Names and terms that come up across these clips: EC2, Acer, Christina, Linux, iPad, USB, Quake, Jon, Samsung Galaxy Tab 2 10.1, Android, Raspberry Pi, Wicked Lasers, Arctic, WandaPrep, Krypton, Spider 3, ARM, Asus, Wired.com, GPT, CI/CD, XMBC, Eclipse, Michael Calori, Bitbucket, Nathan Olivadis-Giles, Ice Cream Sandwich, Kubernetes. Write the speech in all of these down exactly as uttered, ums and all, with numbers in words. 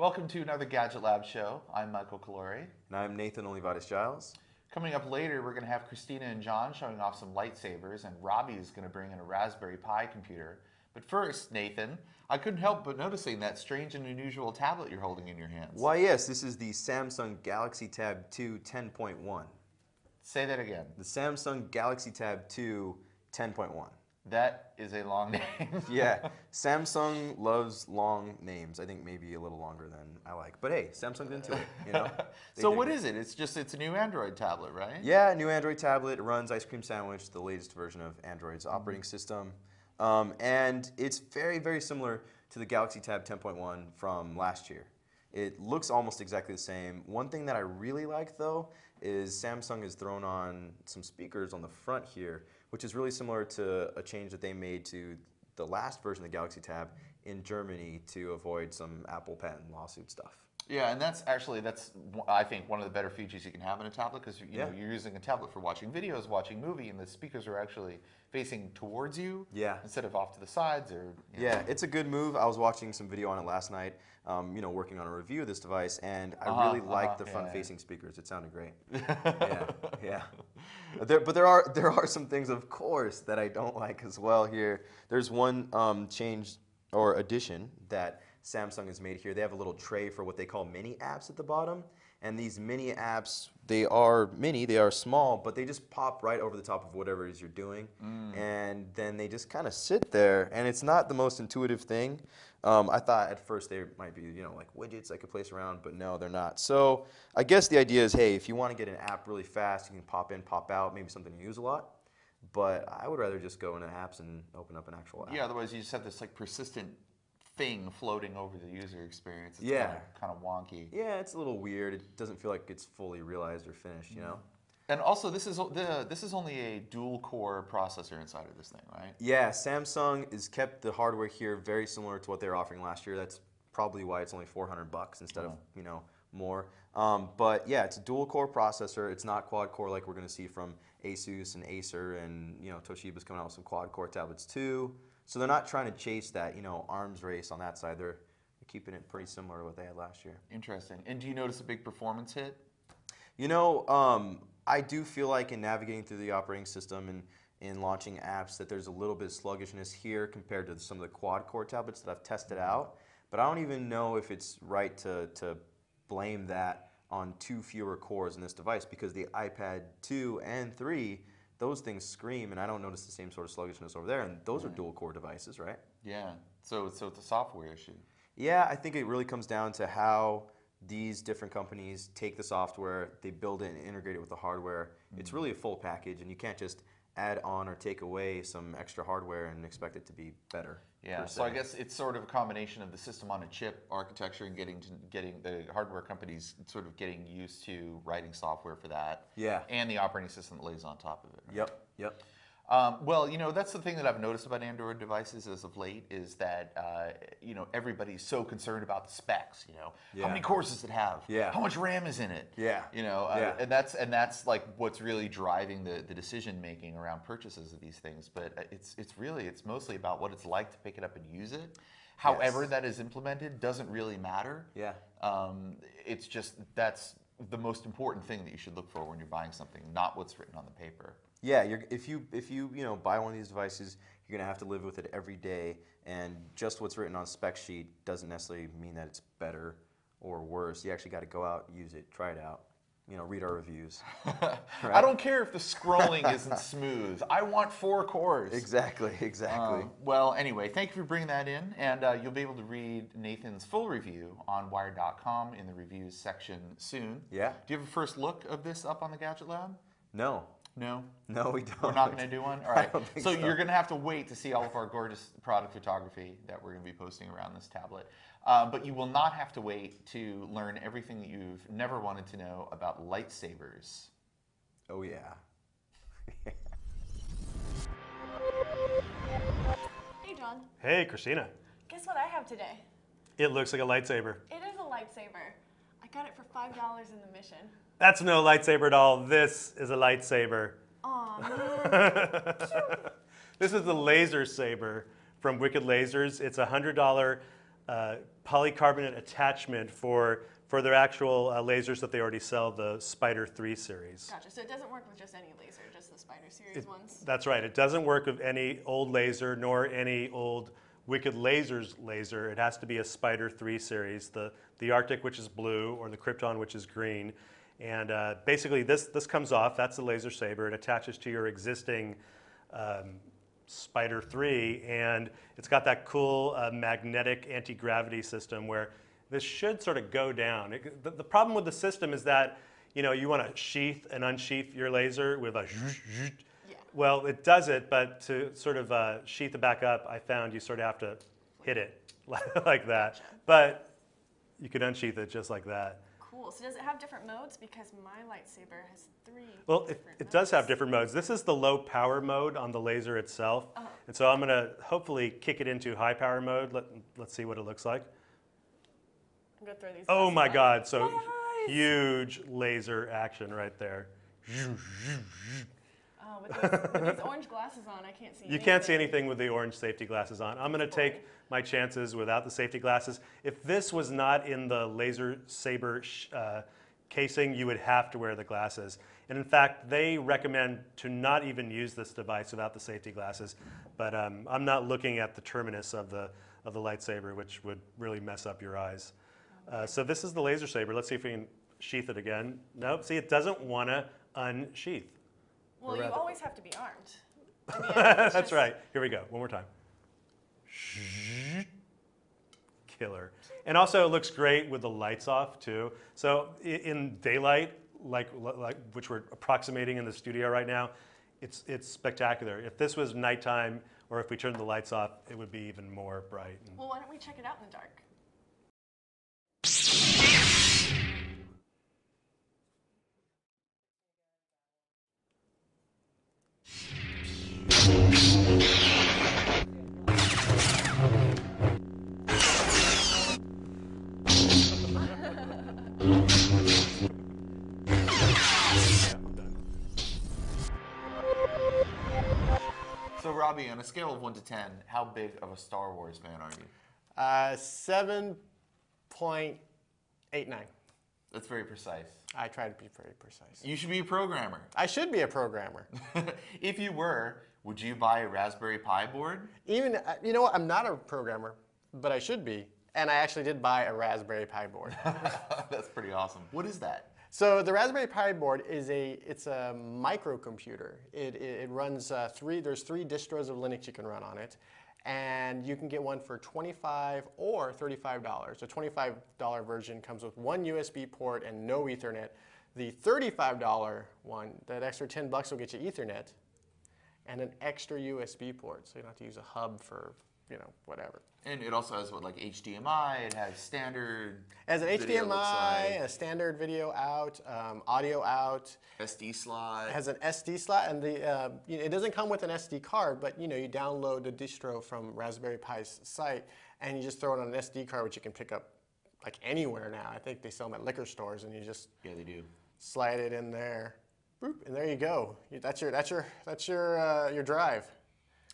Welcome to another Gadget Lab show. I'm Michael Calori. And I'm Nathan Olivadis-Giles. Coming up later, we're going to have Christina and John showing off some lightsabers, and Robbie's going to bring in a Raspberry Pi computer. But first, Nathan, I couldn't help but noticing that strange and unusual tablet you're holding in your hands. Why, yes, this is the Samsung Galaxy Tab two ten point one. Say that again. The Samsung Galaxy Tab two ten point one. That is a long name. Yeah, Samsung loves long names. I think maybe a little longer than I like. But hey, Samsung's into it, you know? So what is it? It's just it's a new Android tablet, right? Yeah, a new Android tablet. It runs Ice Cream Sandwich, the latest version of Android's operating system. Um, and it's very, very similar to the Galaxy Tab ten point one from last year. It looks almost exactly the same. One thing that I really like, though, is Samsung has thrown on some speakers on the front here, which is really similar to a change that they made to the last version of the Galaxy Tab in Germany to avoid some Apple patent lawsuit stuff. Yeah, and that's actually, that's I think, one of the better features you can have in a tablet, because you yeah. know, you're using a tablet for watching videos, watching movie, and the speakers are actually facing towards you yeah. instead of off to the sides. Or you know. Yeah, it's a good move. I was watching some video on it last night, um, you know, working on a review of this device, and I uh-huh, really liked uh-huh, the front-facing yeah. speakers. It sounded great. yeah, yeah. There, but there are, there are some things, of course, that I don't like as well here. There's one um, change or addition that Samsung has made here. They have a little tray for what they call mini apps at the bottom. And these mini apps, they are mini, they are small, but they just pop right over the top of whatever it is you're doing. Mm. And then they just kind of sit there. And it's not the most intuitive thing. Um, I thought at first they might be, you know, like widgets I could place around, but no, they're not. So I guess the idea is, hey, if you want to get an app really fast, you can pop in, pop out, maybe something you use a lot. But I would rather just go into apps and open up an actual app. Yeah, otherwise you just have this like persistent thing floating over the user experience. It's yeah. kind of wonky. Yeah, it's a little weird. It doesn't feel like it's fully realized or finished, you know? And also, this is the this is only a dual-core processor inside of this thing, right? Yeah, Samsung has kept the hardware here very similar to what they were offering last year. That's probably why it's only four hundred bucks instead yeah. of, you know, more. Um, but yeah, it's a dual-core processor. It's not quad-core like we're going to see from Asus and Acer, and, you know, Toshiba's coming out with some quad-core tablets too. So they're not trying to chase that, you know, arms race on that side. They're, they're keeping it pretty similar to what they had last year. Interesting. And do you notice a big performance hit? You know, um, I do feel like in navigating through the operating system and in launching apps that there's a little bit of sluggishness here compared to some of the quad-core tablets that I've tested out. But I don't even know if it's right to, to blame that on two fewer cores in this device, because the iPad two and three, those things scream, and I don't notice the same sort of sluggishness over there. And those right. are dual-core devices, right? Yeah. So, so it's a software issue. Yeah, I think it really comes down to how these different companies take the software, they build it and integrate it with the hardware. Mm. It's really a full package, and you can't just add on or take away some extra hardware and expect it to be better. Yeah. So I guess it's sort of a combination of the system on a chip architecture and getting to, getting the hardware companies sort of getting used to writing software for that. Yeah. And the operating system that lays on top of it. Right? Yep. Yep. Um, well, you know, that's the thing that I've noticed about Android devices as of late is that, uh, you know, everybody's so concerned about the specs, you know, yeah. how many cores does it have? Yeah. How much RAM is in it? Yeah. You know, uh, yeah. and that's, and that's like what's really driving the, the decision making around purchases of these things. But it's, it's really, it's mostly about what it's like to pick it up and use it. However yes. that is implemented doesn't really matter. Yeah. Um, it's just, that's the most important thing that you should look for when you're buying something, not what's written on the paper. Yeah, you're, if you if you you know buy one of these devices, you're gonna have to live with it every day, and just what's written on a spec sheet doesn't necessarily mean that it's better or worse. You actually got to go out, use it, try it out. You know, read our reviews. Right? I don't care if the scrolling isn't smooth. I want four cores. Exactly, exactly. Um, well, anyway, thank you for bringing that in, and uh, you'll be able to read Nathan's full review on Wired dot com in the reviews section soon. Yeah. Do you have a first look of this up on the Gadget Lab? No. No? No, we don't. We're not going to do one? All right. So, so you're going to have to wait to see all of our gorgeous product photography that we're going to be posting around this tablet. Uh, but you will not have to wait to learn everything that you've never wanted to know about lightsabers. Oh, yeah. Hey, John. Hey, Christina. Guess what I have today? It looks like a lightsaber. It is a lightsaber. I got it for five dollars in the mission. That's no lightsaber at all. This is a lightsaber. Aww. This is the laser saber from Wicked Lasers. It's a one hundred dollar uh, polycarbonate attachment for for their actual uh, lasers that they already sell, the Spider three series. Gotcha. So it doesn't work with just any laser, just the Spider series it, ones? That's right. It doesn't work with any old laser nor any old Wicked Lasers laser. It has to be a Spider three series, the, the Arctic, which is blue, or the Krypton, which is green. And uh, basically this, this comes off. That's the laser saber. It attaches to your existing um, Spider three, and it's got that cool uh, magnetic anti-gravity system where this should sort of go down. It, the, the problem with the system is that, you know, you want to sheath and unsheath your laser with a zhuzh, zhuzh. Yeah. Well, it does it, but to sort of uh, sheath it back up, I found you sort of have to hit it like that. But you can unsheath it just like that. Cool. So does it have different modes? Because my lightsaber has three Well, it, it modes. does have different modes. This is the low power mode on the laser itself. Uh-huh. And so I'm going to hopefully kick it into high power mode. Let, let's see what it looks like. I'm gonna throw these oh my God, so nice. Huge laser action right there. Oh, with these, with these orange glasses on, I can't see anything. You can't see anything with the orange safety glasses on. I'm going to take my chances without the safety glasses. If this was not in the laser saber uh, casing, you would have to wear the glasses. And in fact, they recommend to not even use this device without the safety glasses. But um, I'm not looking at the terminus of the, of the lightsaber, which would really mess up your eyes. Uh, so this is the laser saber. Let's see if we can sheath it again. Nope. See, it doesn't want to unsheath. Well, you always have to be armed. I mean, That's just... right. Here we go. One more time. Killer. And also, it looks great with the lights off too. So in daylight, like like which we're approximating in the studio right now, it's it's spectacular. If this was nighttime, or if we turned the lights off, it would be even more bright. And... Well, why don't we check it out in the dark? On a scale of one to ten, how big of a Star Wars fan are you? Uh, seven point eight nine. That's very precise. I try to be pretty precise. You should be a programmer. I should be a programmer. If you were, would you buy a Raspberry Pi board? Even, you know what, I'm not a programmer, but I should be. And I actually did buy a Raspberry Pi board. That's pretty awesome. What is that? So the Raspberry Pi board is a it's a microcomputer. It, it, it runs uh, three. There's three distros of Linux you can run on it, and you can get one for twenty-five dollars or thirty-five dollars. The twenty-five dollar version comes with one U S B port and no Ethernet. The thirty-five dollar one, that extra ten bucks will get you Ethernet, and an extra U S B port, so you don't have to use a hub for. You know, whatever. And it also has what, like H D M I, it has standard As an H D M I, like. a standard video out, um, audio out. S D slot. It has an S D slot, and the uh, you know, it doesn't come with an S D card, but you know, you download the distro from Raspberry Pi's site, and you just throw it on an S D card, which you can pick up like anywhere now. I think they sell them at liquor stores, and you just yeah, they do. slide it in there, boop, and there you go. That's your that's your that's your uh, your drive.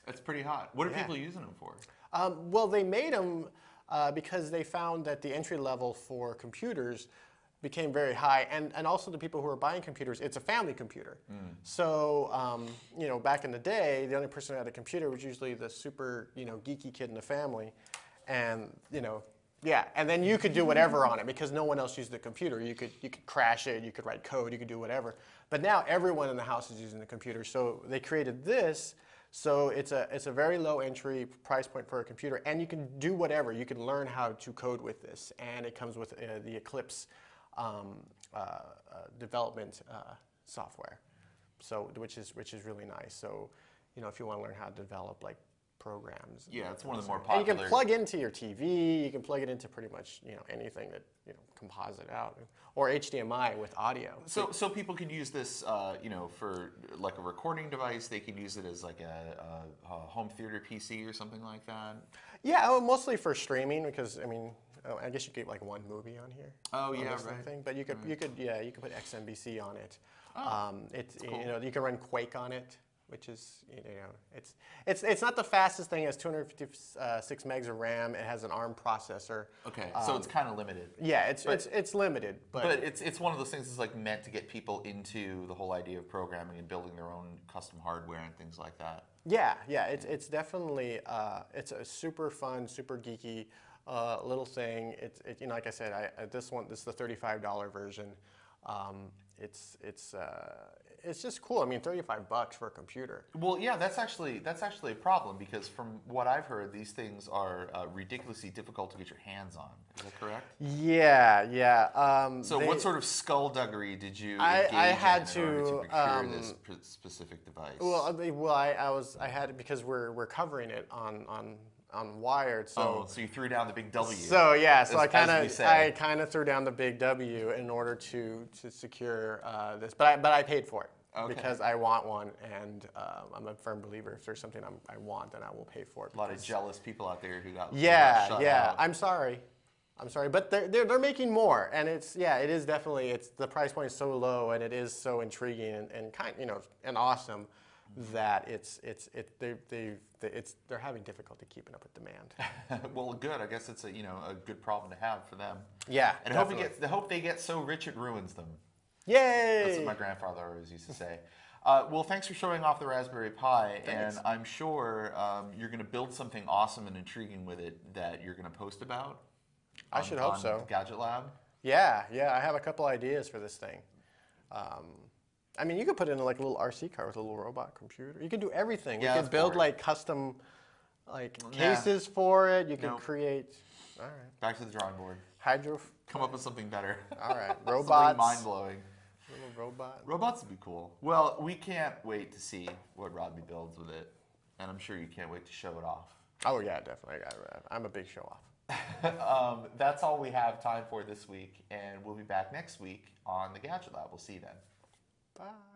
That's pretty hot. What are yeah. people using them for? Um, well, they made them uh, because they found that the entry level for computers became very high, and, and also the people who are buying computers, it's a family computer. Mm. So, um, you know, back in the day, the only person who had a computer was usually the super, you know, geeky kid in the family, and, you know, yeah, and then you could do whatever on it because no one else used the computer. You could, you could crash it, you could write code, you could do whatever. But now everyone in the house is using the computer, so they created this. So it's a, it's a very low entry price point for a computer, and you can do whatever. You can learn how to code with this, and it comes with uh, the Eclipse um, uh, uh, development uh, software, so, which is, which is really nice. So, you know, if you want to learn how to develop like programs. Yeah, it's one of the more popular. And you can plug into your T V, you can plug it into pretty much, you know, anything that, you know, composite out, or H D M I with audio. So, so people can use this, uh, you know, for like a recording device. They can use it as like a, a, a home theater P C or something like that. Yeah, well, mostly for streaming, because I mean, oh, I guess you get like one movie on here. Oh yeah, right. Thing. But you could, right. you could, yeah, you could put X M B C on it. Oh, um, it's, that's cool. You know, you can run Quake on it. which is, you know, it's it's it's not the fastest thing. It has two hundred fifty-six megs of RAM. It has an ARM processor. Okay, um, so it's kind of limited. Yeah, it's but, it's it's limited, but, but it's it's one of those things that's like meant to get people into the whole idea of programming and building their own custom hardware and things like that. Yeah, yeah, it's it's definitely uh, it's a super fun, super geeky uh, little thing. It's it, you know, like I said, I, I this one this is the thirty-five dollar version. Um, it's it's. Uh, It's just cool. I mean, thirty-five bucks for a computer. Well, yeah, that's actually that's actually a problem because from what I've heard, these things are uh, ridiculously difficult to get your hands on. Is that correct? Yeah, yeah. Um, so, they, what sort of skullduggery did you I, engage I had in, to, in order to procure um, this specific device? Well, they, well, I, I was I had because we're we're covering it on on. on Wired, so oh, so you threw down the big W. So yeah, so as, I kind of I kind of threw down the big W in order to to secure uh, this, but I but I paid for it okay. because I want one, and um, I'm a firm believer. If there's something I'm, I want, then I will pay for it. A lot of jealous people out there who got yeah who got shut yeah. Out. I'm sorry, I'm sorry, but they're, they're they're making more, and it's yeah, it is definitely it's the price point is so low, and it is so intriguing and, and kind you know and awesome. That it's it's it they they it's they're having difficulty keeping up with demand. Well, good. I guess it's a you know a good problem to have for them. Yeah, and hope it gets, the hope they get so rich it ruins them. Yay! That's what my grandfather always used to say. uh, well, thanks for showing off the Raspberry Pi, thanks. And I'm sure um, you're going to build something awesome and intriguing with it that you're going to post about. On, I should hope on so. Gadget Lab. Yeah, yeah. I have a couple ideas for this thing. Um, I mean, you could put it in like a little R C car with a little robot computer. You could do everything. Yeah, you could build like custom, like yeah. cases for it. You could nope. create. All right. Back to the drawing board. Hydro. Come up with something better. All right. Robots. Something mind blowing. Little robot. Robots would be cool. Well, we can't wait to see what Rodney builds with it, and I'm sure you can't wait to show it off. Oh yeah, definitely. I'm a big show off. um, that's all we have time for this week, and we'll be back next week on the Gadget Lab. We'll see you then. Bye.